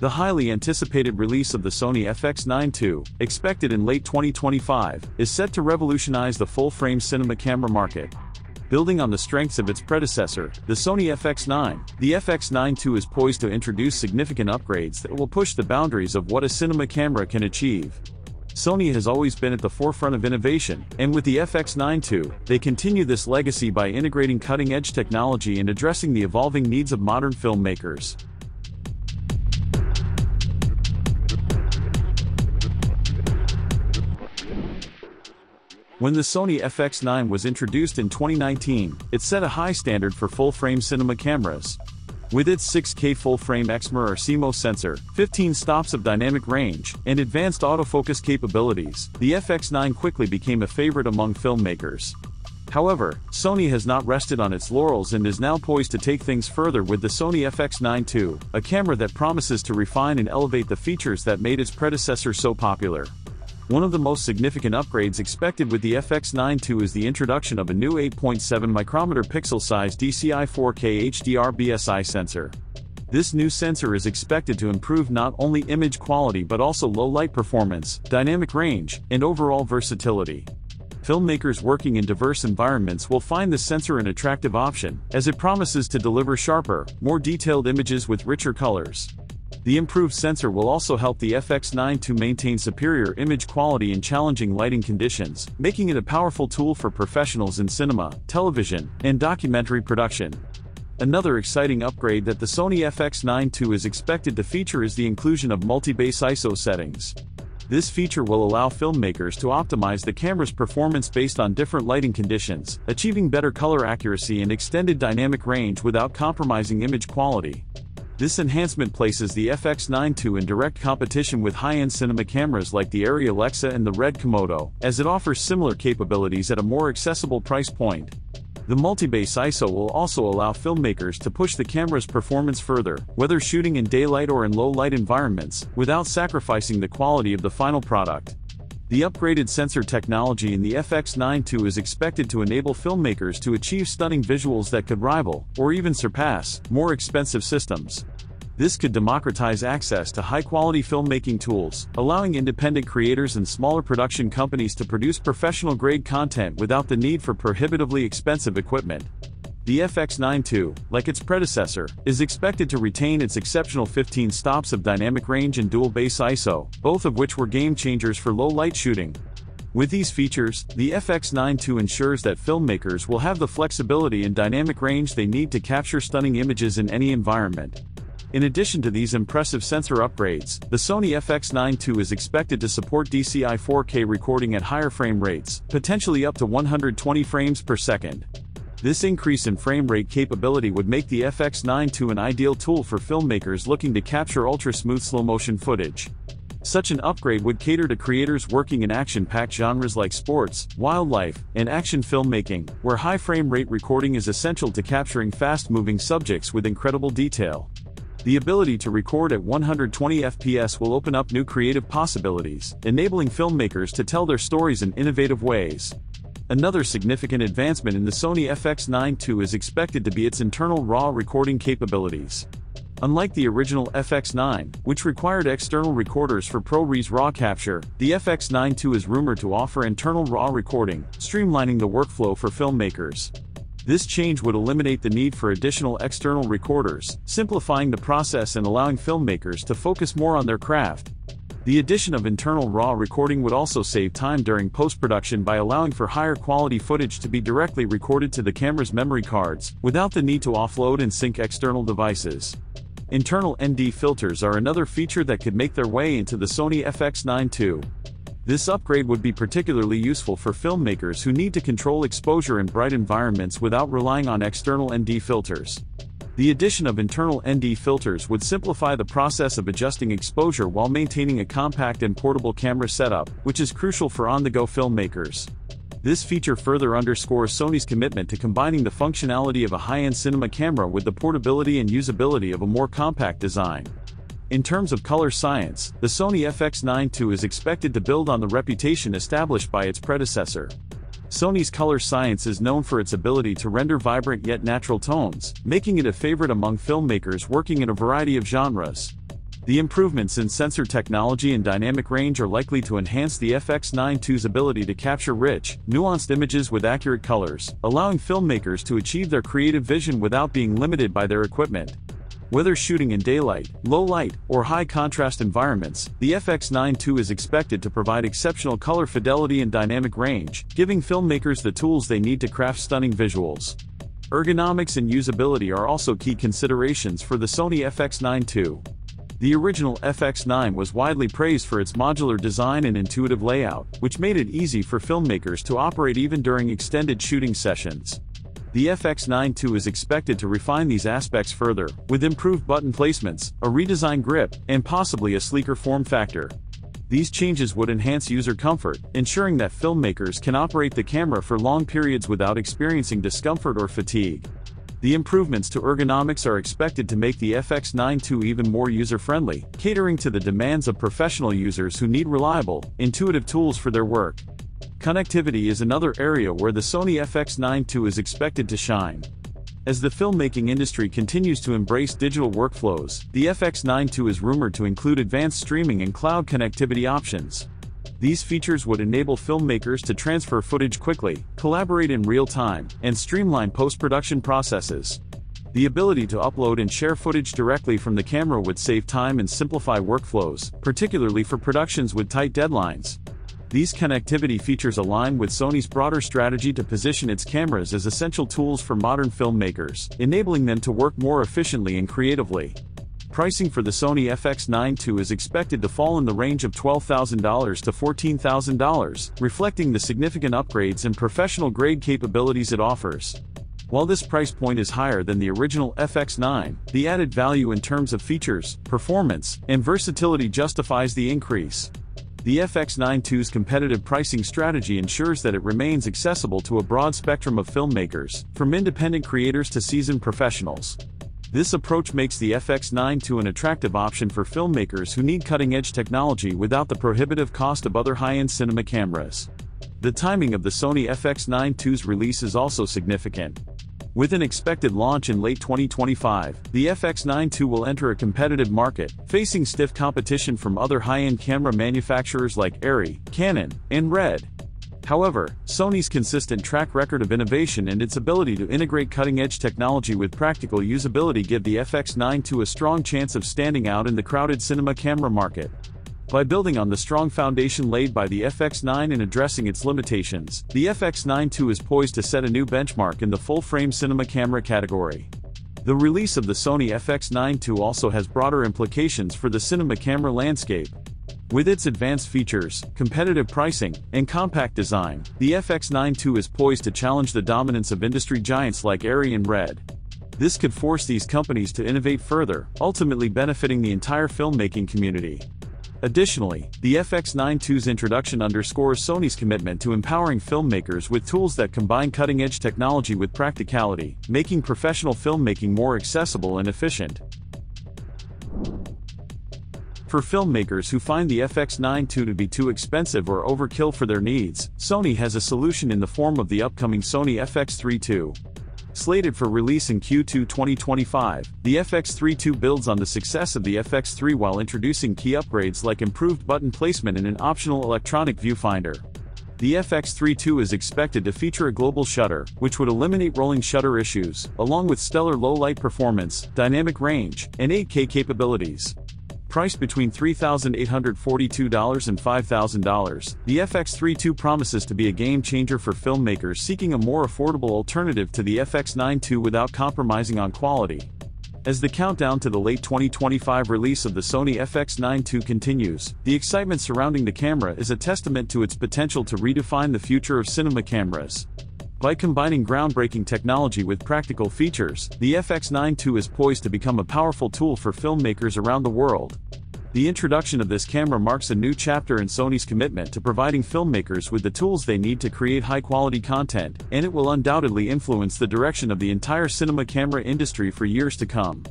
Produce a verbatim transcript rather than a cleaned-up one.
The highly anticipated release of the Sony F X nine two, expected in late twenty twenty-five, is set to revolutionize the full-frame cinema camera market. Building on the strengths of its predecessor, the Sony F X nine, the F X nine two is poised to introduce significant upgrades that will push the boundaries of what a cinema camera can achieve. Sony has always been at the forefront of innovation, and with the F X nine two, they continue this legacy by integrating cutting-edge technology and addressing the evolving needs of modern filmmakers. When the Sony F X nine was introduced in twenty nineteen, it set a high standard for full-frame cinema cameras. With its six K full-frame Exmor C M O S sensor, fifteen stops of dynamic range, and advanced autofocus capabilities, the F X nine quickly became a favorite among filmmakers. However, Sony has not rested on its laurels and is now poised to take things further with the Sony F X nine two, a camera that promises to refine and elevate the features that made its predecessor so popular. One of the most significant upgrades expected with the F X nine two is the introduction of a new eight point seven micrometer pixel size D C I four K H D R B S I sensor. This new sensor is expected to improve not only image quality but also low light performance, dynamic range, and overall versatility. Filmmakers working in diverse environments will find the sensor an attractive option, as it promises to deliver sharper, more detailed images with richer colors. The improved sensor will also help the F X nine two maintain superior image quality in challenging lighting conditions, making it a powerful tool for professionals in cinema, television, and documentary production. Another exciting upgrade that the Sony F X nine two is expected to feature is the inclusion of multi-base I S O settings. This feature will allow filmmakers to optimize the camera's performance based on different lighting conditions, achieving better color accuracy and extended dynamic range without compromising image quality. This enhancement places the F X nine two in direct competition with high-end cinema cameras like the Arri Alexa and the RED Komodo, as it offers similar capabilities at a more accessible price point. The multi-base I S O will also allow filmmakers to push the camera's performance further, whether shooting in daylight or in low-light environments, without sacrificing the quality of the final product. The upgraded sensor technology in the F X nine two is expected to enable filmmakers to achieve stunning visuals that could rival, or even surpass, more expensive systems. This could democratize access to high-quality filmmaking tools, allowing independent creators and smaller production companies to produce professional-grade content without the need for prohibitively expensive equipment. The F X nine two, like its predecessor, is expected to retain its exceptional fifteen stops of dynamic range and dual base I S O, both of which were game-changers for low-light shooting. With these features, the F X nine two ensures that filmmakers will have the flexibility and dynamic range they need to capture stunning images in any environment. In addition to these impressive sensor upgrades, the Sony F X nine two is expected to support D C I four K recording at higher frame rates, potentially up to one hundred twenty frames per second. This increase in frame rate capability would make the F X nine two an ideal tool for filmmakers looking to capture ultra-smooth slow-motion footage. Such an upgrade would cater to creators working in action-packed genres like sports, wildlife, and action filmmaking, where high frame rate recording is essential to capturing fast-moving subjects with incredible detail. The ability to record at one hundred twenty F P S will open up new creative possibilities, enabling filmmakers to tell their stories in innovative ways. Another significant advancement in the Sony F X nine two is expected to be its internal RAW recording capabilities. Unlike the original F X nine, which required external recorders for ProRes RAW capture, the F X nine two is rumored to offer internal RAW recording, streamlining the workflow for filmmakers. This change would eliminate the need for additional external recorders, simplifying the process and allowing filmmakers to focus more on their craft. The addition of internal RAW recording would also save time during post-production by allowing for higher quality footage to be directly recorded to the camera's memory cards, without the need to offload and sync external devices. Internal N D filters are another feature that could make their way into the Sony F X nine two. This upgrade would be particularly useful for filmmakers who need to control exposure in bright environments without relying on external N D filters. The addition of internal N D filters would simplify the process of adjusting exposure while maintaining a compact and portable camera setup, which is crucial for on-the-go filmmakers. This feature further underscores Sony's commitment to combining the functionality of a high-end cinema camera with the portability and usability of a more compact design. In terms of color science, the Sony F X nine two is expected to build on the reputation established by its predecessor. Sony's color science is known for its ability to render vibrant yet natural tones, making it a favorite among filmmakers working in a variety of genres. The improvements in sensor technology and dynamic range are likely to enhance the F X nine two's ability to capture rich, nuanced images with accurate colors, allowing filmmakers to achieve their creative vision without being limited by their equipment. Whether shooting in daylight, low light, or high contrast environments, the F X nine two is expected to provide exceptional color fidelity and dynamic range, giving filmmakers the tools they need to craft stunning visuals. Ergonomics and usability are also key considerations for the Sony F X nine two. The original F X nine was widely praised for its modular design and intuitive layout, which made it easy for filmmakers to operate even during extended shooting sessions. The F X nine two is expected to refine these aspects further, with improved button placements, a redesigned grip, and possibly a sleeker form factor. These changes would enhance user comfort, ensuring that filmmakers can operate the camera for long periods without experiencing discomfort or fatigue. The improvements to ergonomics are expected to make the F X nine two even more user-friendly, catering to the demands of professional users who need reliable, intuitive tools for their work. Connectivity is another area where the Sony F X nine two is expected to shine. As the filmmaking industry continues to embrace digital workflows, the F X nine two is rumored to include advanced streaming and cloud connectivity options. These features would enable filmmakers to transfer footage quickly, collaborate in real time, and streamline post-production processes. The ability to upload and share footage directly from the camera would save time and simplify workflows, particularly for productions with tight deadlines. These connectivity features align with Sony's broader strategy to position its cameras as essential tools for modern filmmakers, enabling them to work more efficiently and creatively. Pricing for the Sony F X nine two is expected to fall in the range of twelve thousand dollars to fourteen thousand dollars, reflecting the significant upgrades and professional-grade capabilities it offers. While this price point is higher than the original F X nine, the added value in terms of features, performance, and versatility justifies the increase. The F X nine two's competitive pricing strategy ensures that it remains accessible to a broad spectrum of filmmakers, from independent creators to seasoned professionals. This approach makes the F X nine two an attractive option for filmmakers who need cutting-edge technology without the prohibitive cost of other high-end cinema cameras. The timing of the Sony F X nine two's release is also significant. With an expected launch in late twenty twenty-five, the F X nine two will enter a competitive market, facing stiff competition from other high-end camera manufacturers like Arri, Canon, and RED. However, Sony's consistent track record of innovation and its ability to integrate cutting-edge technology with practical usability give the F X nine two a strong chance of standing out in the crowded cinema camera market. By building on the strong foundation laid by the F X nine and addressing its limitations, the F X nine two is poised to set a new benchmark in the full-frame cinema camera category. The release of the Sony F X nine two also has broader implications for the cinema camera landscape. With its advanced features, competitive pricing, and compact design, the F X nine two is poised to challenge the dominance of industry giants like Arri and RED. This could force these companies to innovate further, ultimately benefiting the entire filmmaking community. Additionally, the F X nine two's introduction underscores Sony's commitment to empowering filmmakers with tools that combine cutting-edge technology with practicality, making professional filmmaking more accessible and efficient. For filmmakers who find the F X nine two to be too expensive or overkill for their needs, Sony has a solution in the form of the upcoming Sony F X three two. Slated for release in Q two twenty twenty-five, the F X three two builds on the success of the F X three while introducing key upgrades like improved button placement and an optional electronic viewfinder. The F X three two is expected to feature a global shutter, which would eliminate rolling shutter issues, along with stellar low-light performance, dynamic range, and eight K capabilities. Priced between three thousand eight hundred forty-two dollars and five thousand dollars, the F X three two promises to be a game-changer for filmmakers seeking a more affordable alternative to the F X nine two without compromising on quality. As the countdown to the late twenty twenty-five release of the Sony F X nine two continues, the excitement surrounding the camera is a testament to its potential to redefine the future of cinema cameras. By combining groundbreaking technology with practical features, the F X nine two is poised to become a powerful tool for filmmakers around the world. The introduction of this camera marks a new chapter in Sony's commitment to providing filmmakers with the tools they need to create high-quality content, and it will undoubtedly influence the direction of the entire cinema camera industry for years to come.